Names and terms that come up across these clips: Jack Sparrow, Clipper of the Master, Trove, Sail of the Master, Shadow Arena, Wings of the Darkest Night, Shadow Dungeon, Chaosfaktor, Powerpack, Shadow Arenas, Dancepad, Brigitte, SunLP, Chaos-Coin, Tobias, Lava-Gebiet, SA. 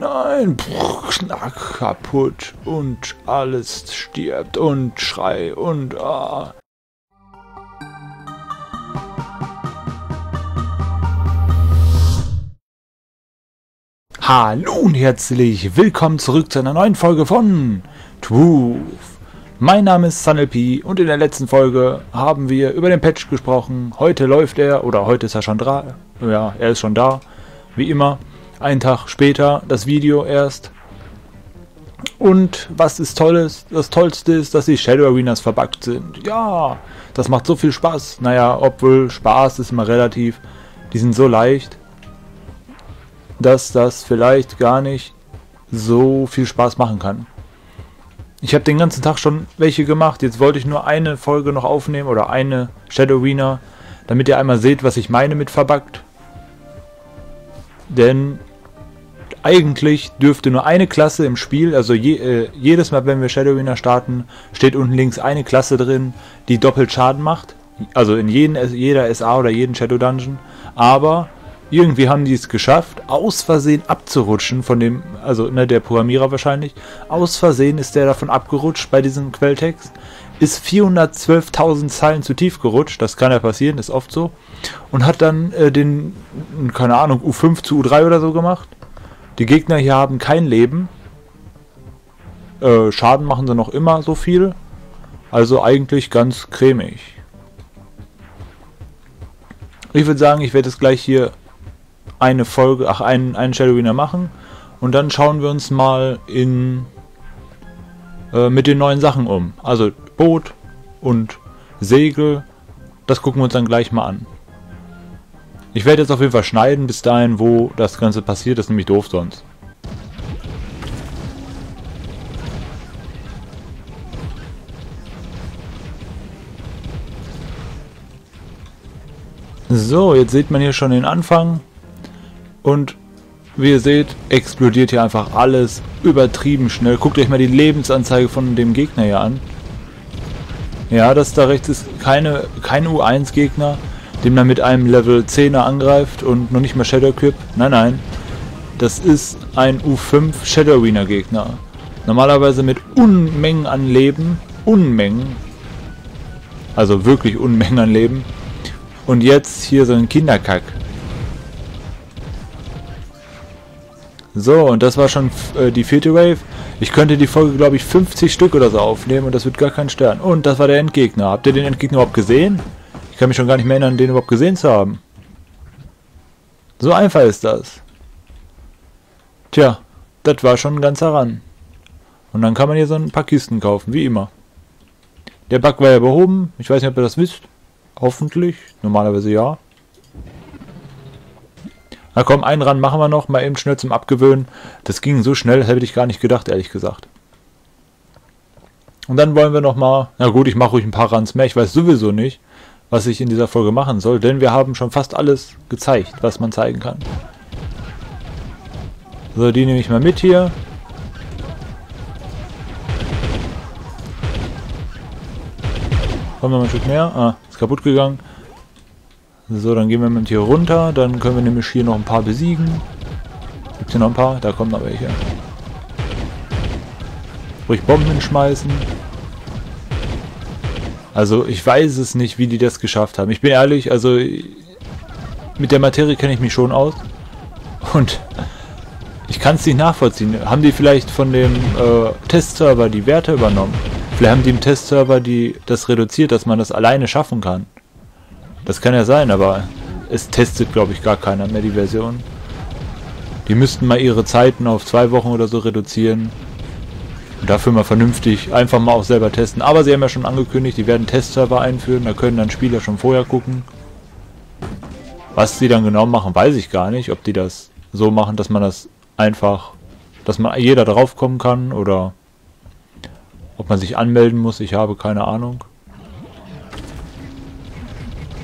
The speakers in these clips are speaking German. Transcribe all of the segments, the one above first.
Nein, pff, knack, kaputt und alles stirbt und schrei und ah. Hallo und herzlich willkommen zurück zu einer neuen Folge von Trove. Mein Name ist SunLP und in der letzten Folge haben wir über den Patch gesprochen. Heute läuft er, oder heute ist er schon da. Ja, er ist schon da, wie immer. Einen Tag später das Video erst. Und was ist Tolles? Das Tollste ist, dass die Shadow Arenas verbuggt sind. Ja, das macht so viel Spaß. Naja, obwohl Spaß ist immer relativ. Die sind so leicht, dass das vielleicht gar nicht so viel Spaß machen kann. Ich habe den ganzen Tag schon welche gemacht. Jetzt wollte ich nur eine Folge noch aufnehmen oder eine Shadow Arena, damit ihr einmal seht, was ich meine mit verbuggt. Denn eigentlich dürfte nur eine Klasse im Spiel, also jedes Mal, wenn wir Shadow Arena starten, steht unten links eine Klasse drin, die doppelt Schaden macht. Also in jeder SA oder jeden Shadow Dungeon. Aber irgendwie haben die es geschafft, aus Versehen abzurutschen von dem, also ne, der Programmierer wahrscheinlich. Aus Versehen ist der davon abgerutscht bei diesem Quelltext. Ist 412.000 Zeilen zu tief gerutscht, das kann ja passieren, ist oft so. Und hat dann den, keine Ahnung, U5 zu U3 oder so gemacht. Die Gegner hier haben kein Leben. Schaden machen sie noch immer so viel. Also eigentlich ganz cremig. Ich würde sagen, ich werde jetzt gleich hier eine Folge, ach, einen Shadow Arena machen. Und dann schauen wir uns mal in mit den neuen Sachen um. Also Boot und Segel, das gucken wir uns dann gleich mal an. Ich werde jetzt auf jeden Fall schneiden bis dahin, wo das Ganze passiert. Das ist nämlich doof sonst. So, jetzt sieht man hier schon den Anfang. Und wie ihr seht, explodiert hier einfach alles übertrieben schnell. Guckt euch mal die Lebensanzeige von dem Gegner hier an. Ja, das da rechts ist kein U1-Gegner, den man mit einem Level 10er angreift und noch nicht mal Shadow Equip. Nein, nein. Das ist ein U5 Shadow Arena Gegner. Normalerweise mit Unmengen an Leben. Unmengen. Also wirklich Unmengen an Leben. Und jetzt hier so ein Kinderkack. So, und das war schon die vierte Wave. Ich könnte die Folge, glaube ich, 50 Stück oder so aufnehmen und das wird gar kein Stern. Und das war der Endgegner. Habt ihr den Endgegner überhaupt gesehen? Ich kann mich schon gar nicht mehr erinnern, den überhaupt gesehen zu haben. So einfach ist das. Tja, das war schon ganz heran. Und dann kann man hier so ein paar Kisten kaufen, wie immer. Der Bug war ja behoben. Ich weiß nicht, ob ihr das wisst. Hoffentlich. Normalerweise ja. Na komm, einen ran machen wir noch, mal eben schnell zum Abgewöhnen. Das ging so schnell, das hätte ich gar nicht gedacht, ehrlich gesagt. Und dann wollen wir nochmal, na gut, ich mache ruhig ein paar Runs mehr. Ich weiß sowieso nicht, was ich in dieser Folge machen soll, denn wir haben schon fast alles gezeigt, was man zeigen kann. So, die nehme ich mal mit hier. Kommt noch ein Stück mehr. Ah, ist kaputt gegangen. So, dann gehen wir mit hier runter. Dann können wir nämlich hier noch ein paar besiegen. Gibt es hier noch ein paar? Da kommen noch welche. Ruhig Bomben schmeißen. Also, ich weiß es nicht, wie die das geschafft haben. Ich bin ehrlich, also mit der Materie kenne ich mich schon aus. Und ich kann es nicht nachvollziehen. Haben die vielleicht von dem Testserver die Werte übernommen? Vielleicht haben die im Testserver das reduziert, dass man das alleine schaffen kann. Das kann ja sein, aber es testet, glaube ich, gar keiner mehr die Version. Die müssten mal ihre Zeiten auf 2 Wochen oder so reduzieren. Und dafür mal vernünftig einfach mal auch selber testen. Aber sie haben ja schon angekündigt, die werden Testserver einführen. Da können dann Spieler schon vorher gucken. Was sie dann genau machen, weiß ich gar nicht. Ob die das so machen, dass man das einfach, dass man jeder draufkommen kann oder ob man sich anmelden muss. Ich habe keine Ahnung.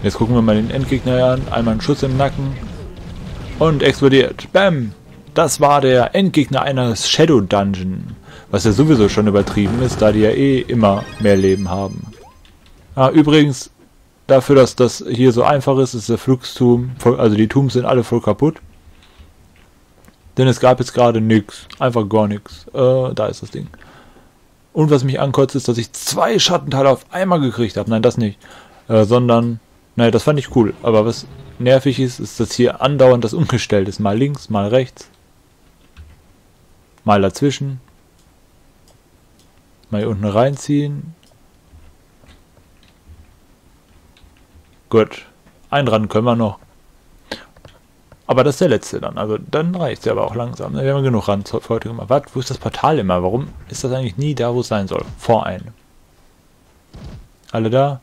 Jetzt gucken wir mal den Endgegner an. Einmal einen Schuss im Nacken. Und explodiert. Bam! Das war der Endgegner eines Shadow Dungeon. Was ja sowieso schon übertrieben ist, da die ja eh immer mehr Leben haben. Ah, übrigens, dafür, dass das hier so einfach ist, ist der Flugsturm, also die Turms sind alle voll kaputt. Denn es gab jetzt gerade nichts. Einfach gar nichts. Da ist das Ding. Und was mich ankotzt, ist, dass ich 2 Schattenteile auf einmal gekriegt habe. Nein, das nicht. Sondern, naja, das fand ich cool. Aber was nervig ist, ist, dass hier andauernd das umgestellt ist. Mal links, mal rechts. Mal dazwischen. Mal hier unten reinziehen. Gut. Einen Rand können wir noch. Aber das ist der letzte dann. Also dann reicht es ja aber auch langsam. Wir haben genug Rand für heute gemacht. Was? Wo ist das Portal immer? Warum ist das eigentlich nie da, wo es sein soll? Vor einem. Alle da?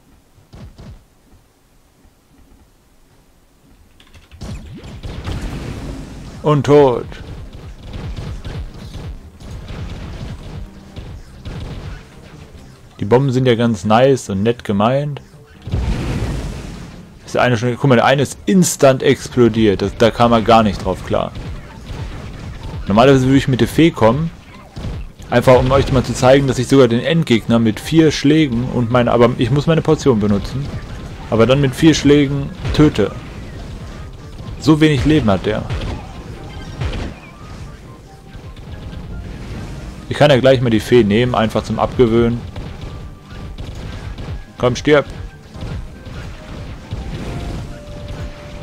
Und tot. Die Bomben sind ja ganz nice und nett gemeint. Ist der eine schon, guck mal, der eine ist instant explodiert. Da kam er gar nicht drauf klar. Normalerweise würde ich mit der Fee kommen. Einfach um euch mal zu zeigen, dass ich sogar den Endgegner mit 4 Schlägen und aber ich muss meine Portion benutzen. Aber dann mit 4 Schlägen töte. So wenig Leben hat der. Ich kann ja gleich mal die Fee nehmen, einfach zum Abgewöhnen. Komm, stirb.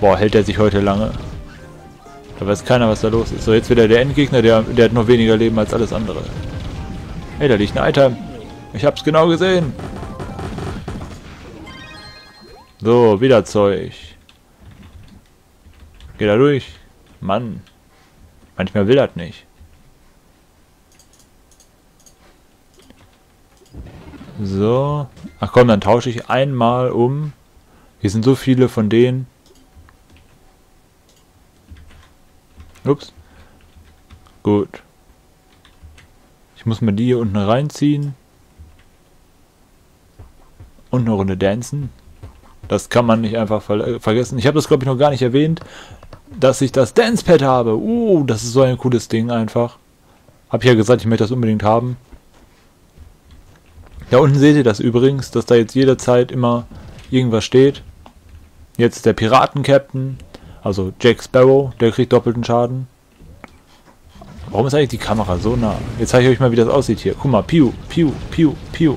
Boah, hält er sich heute lange. Da weiß keiner, was da los ist. So, jetzt wieder der Endgegner, der hat noch weniger Leben als alles andere. Hey, da liegt ein Item. Ich hab's genau gesehen. So, wieder Zeug. Geh da durch. Mann. Manchmal will das nicht. So. Ach komm, dann tausche ich einmal um. Hier sind so viele von denen. Ups. Gut. Ich muss mal die hier unten reinziehen. Und eine Runde dancen. Das kann man nicht einfach vergessen. Ich habe das, glaube ich, noch gar nicht erwähnt, dass ich das Dancepad habe. Das ist so ein cooles Ding einfach. Hab ich ja gesagt, ich möchte das unbedingt haben. Da unten seht ihr das übrigens, dass da jetzt jederzeit immer irgendwas steht. Jetzt der Piraten-Captain. Also Jack Sparrow, der kriegt doppelten Schaden. Warum ist eigentlich die Kamera so nah? Jetzt zeige ich euch mal, wie das aussieht hier. Guck mal, piu, piu, piu, piu.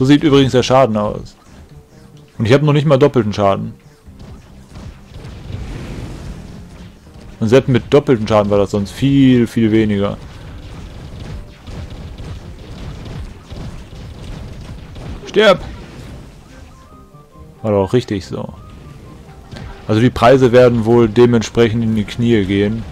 So sieht übrigens der Schaden aus. Und ich habe noch nicht mal doppelten Schaden. Und selbst mit doppelten Schaden war das sonst viel, viel weniger. Stirb! War doch richtig so. Also die Preise werden wohl dementsprechend in die Knie gehen.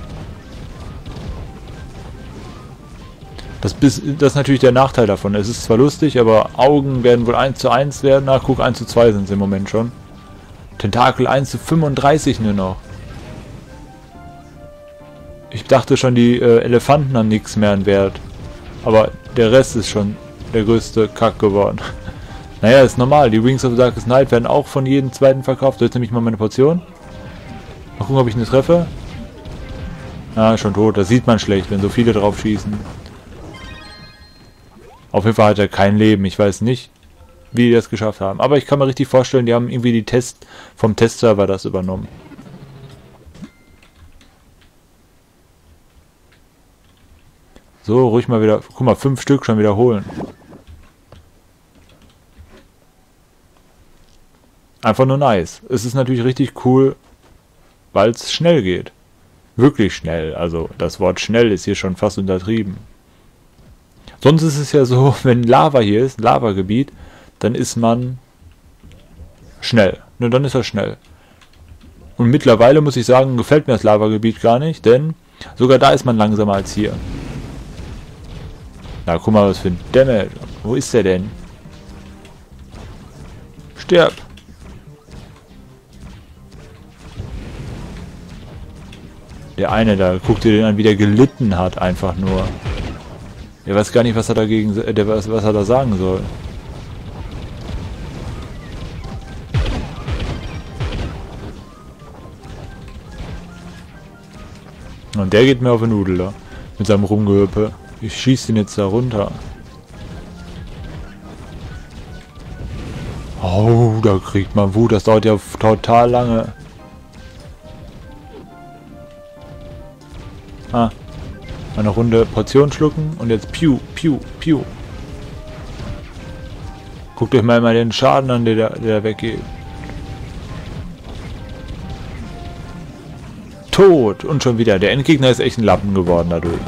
Das ist natürlich der Nachteil davon. Es ist zwar lustig, aber Augen werden wohl 1:1 werden. Na, guck, 1:2 sind es im Moment schon. Tentakel 1:35 nur noch. Ich dachte schon, die Elefanten haben nichts mehr an Wert. Aber der Rest ist schon der größte Kack geworden. Naja, ist normal. Die Wings of the Darkest Night werden auch von jedem zweiten verkauft. So, jetzt nehme ich mal meine Portion. Mal gucken, ob ich eine treffe. Ah, schon tot. Das sieht man schlecht, wenn so viele drauf schießen. Auf jeden Fall hat er kein Leben. Ich weiß nicht, wie die das geschafft haben. Aber ich kann mir richtig vorstellen, die haben irgendwie die vom Testserver das übernommen. So, ruhig mal wieder. Guck mal, 5 Stück schon wiederholen. Einfach nur nice. Es ist natürlich richtig cool, weil es schnell geht. Wirklich schnell. Also das Wort schnell ist hier schon fast untertrieben. Sonst ist es ja so, wenn Lava hier ist, Lava-Gebiet, dann ist man schnell. Nur dann ist er schnell. Und mittlerweile muss ich sagen, gefällt mir das Lava-Gebiet gar nicht, denn sogar da ist man langsamer als hier. Na, guck mal, was für ein Damage. Wo ist der denn? Stirb! Der eine da, guckt ihr den an, wie der gelitten hat, einfach nur. Der weiß gar nicht, was er dagegen, was er da sagen soll. Und der geht mir auf den Nudel da, mit seinem Rumgehüppe. Ich schieße den jetzt da runter. Oh, da kriegt man Wut, das dauert ja total lange. Ah. Eine runde Portion schlucken und jetzt piu, piu, piu. Guckt euch mal den Schaden an, der weggeht. Tot! Und schon wieder. Der Endgegner ist echt ein Lappen geworden dadurch.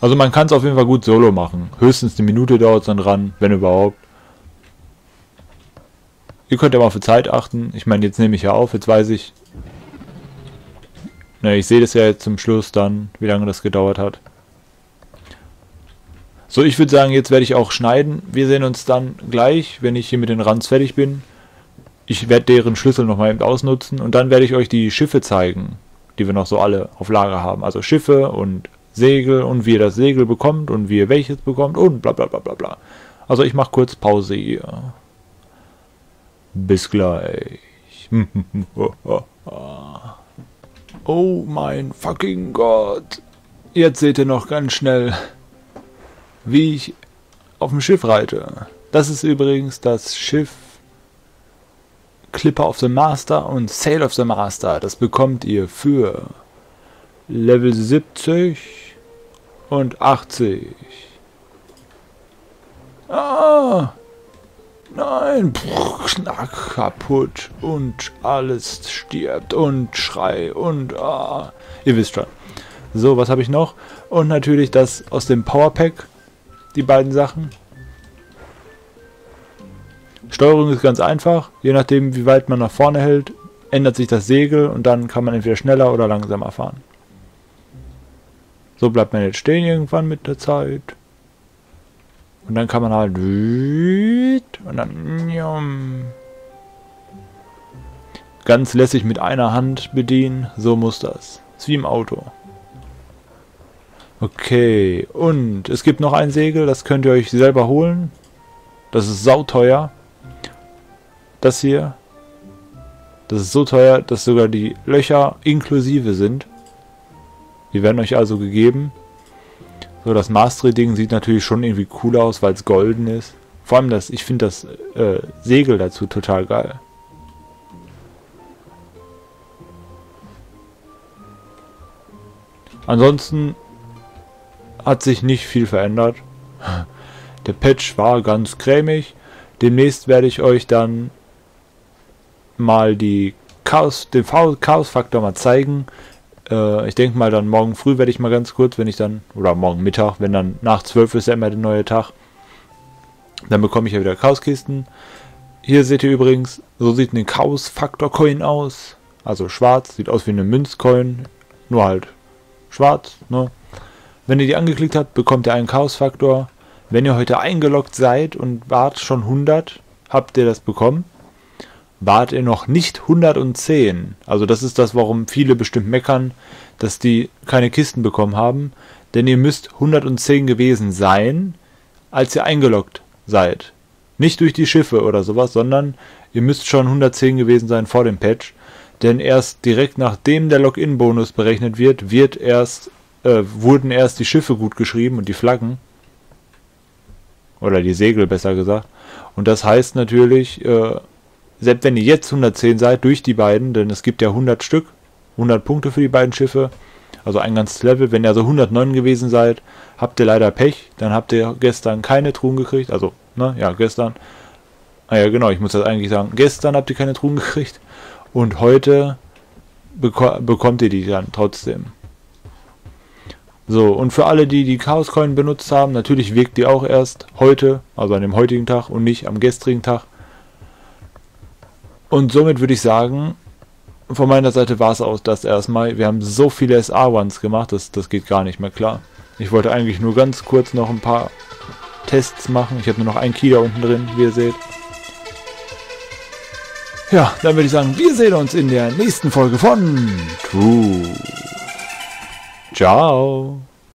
Also man kann es auf jeden Fall gut solo machen. Höchstens eine Minute dauert es dann dran, wenn überhaupt. Ihr könnt ja mal auf die Zeit achten. Ich meine, jetzt nehme ich ja auf, jetzt weiß ich. Na, ich sehe das ja jetzt zum Schluss dann, wie lange das gedauert hat. So, ich würde sagen, jetzt werde ich auch schneiden. Wir sehen uns dann gleich, wenn ich hier mit den Runs fertig bin. Ich werde deren Schlüssel nochmal eben ausnutzen und dann werde ich euch die Schiffe zeigen, die wir noch so alle auf Lager haben. Also Schiffe und Segel und wie ihr das Segel bekommt und wie ihr welches bekommt und bla bla bla bla bla. Also ich mache kurz Pause hier. Bis gleich. Oh mein fucking Gott. Jetzt seht ihr noch ganz schnell, wie ich auf dem Schiff reite. Das ist übrigens das Schiff Clipper of the Master und Sail of the Master. Das bekommt ihr für Level 70 und 80. Ah! Nein! Puh, knack, kaputt und alles stirbt und Schrei und ah. Ihr wisst schon. So, was habe ich noch? Und natürlich das aus dem Powerpack, die beiden Sachen. Steuerung ist ganz einfach. Je nachdem, wie weit man nach vorne hält, ändert sich das Segel und dann kann man entweder schneller oder langsamer fahren. So bleibt man jetzt stehen irgendwann mit der Zeit. Und dann kann man halt... Und dann... Ganz lässig mit einer Hand bedienen. So muss das. Ist wie im Auto. Okay. Und es gibt noch ein Segel. Das könnt ihr euch selber holen. Das ist sauteuer. Das hier. Das ist so teuer, dass sogar die Löcher inklusive sind. Die werden euch also gegeben. So, das Mastery-Ding sieht natürlich schon irgendwie cool aus, weil es golden ist. Vor allem das, ich finde das Segel dazu total geil. Ansonsten hat sich nicht viel verändert. Der Patch war ganz cremig. Demnächst werde ich euch dann mal den Chaosfaktor mal zeigen. Ich denke mal, dann morgen früh werde ich mal ganz kurz, wenn ich dann, oder morgen Mittag, wenn dann nach 12 ist ja immer der neue Tag, dann bekomme ich ja wieder Chaoskisten. Hier seht ihr übrigens, so sieht ein Chaos-Faktor-Coin aus. Also schwarz, sieht aus wie eine Münzcoin, nur halt schwarz, ne? Wenn ihr die angeklickt habt, bekommt ihr einen Chaos-Faktor. Wenn ihr heute eingeloggt seid und wart schon 100, habt ihr das bekommen. Wart ihr noch nicht 110. Also das ist das, warum viele bestimmt meckern, dass die keine Kisten bekommen haben. Denn ihr müsst 110 gewesen sein, als ihr eingeloggt seid. Nicht durch die Schiffe oder sowas, sondern ihr müsst schon 110 gewesen sein vor dem Patch. Denn erst direkt nachdem der Login-Bonus berechnet wird, wurden erst die Schiffe gut geschrieben und die Flaggen. Oder die Segel besser gesagt. Und das heißt natürlich... Selbst wenn ihr jetzt 110 seid, durch die beiden, denn es gibt ja 100 Stück, 100 Punkte für die beiden Schiffe, also ein ganzes Level. Wenn ihr also 109 gewesen seid, habt ihr leider Pech, dann habt ihr gestern keine Truhen gekriegt, also, ne, ja, gestern, naja, genau, ich muss das eigentlich sagen, gestern habt ihr keine Truhen gekriegt und heute bekommt ihr die dann trotzdem. So, und für alle, die Chaos-Coin benutzt haben, natürlich wirkt die auch erst heute, also an dem heutigen Tag und nicht am gestrigen Tag. Und somit würde ich sagen, von meiner Seite war es auch das erstmal. Wir haben so viele SA-Ones gemacht, das geht gar nicht mehr klar. Ich wollte eigentlich nur ganz kurz noch ein paar Tests machen. Ich habe nur noch einen Key da unten drin, wie ihr seht. Ja, dann würde ich sagen, wir sehen uns in der nächsten Folge von Trove. Ciao.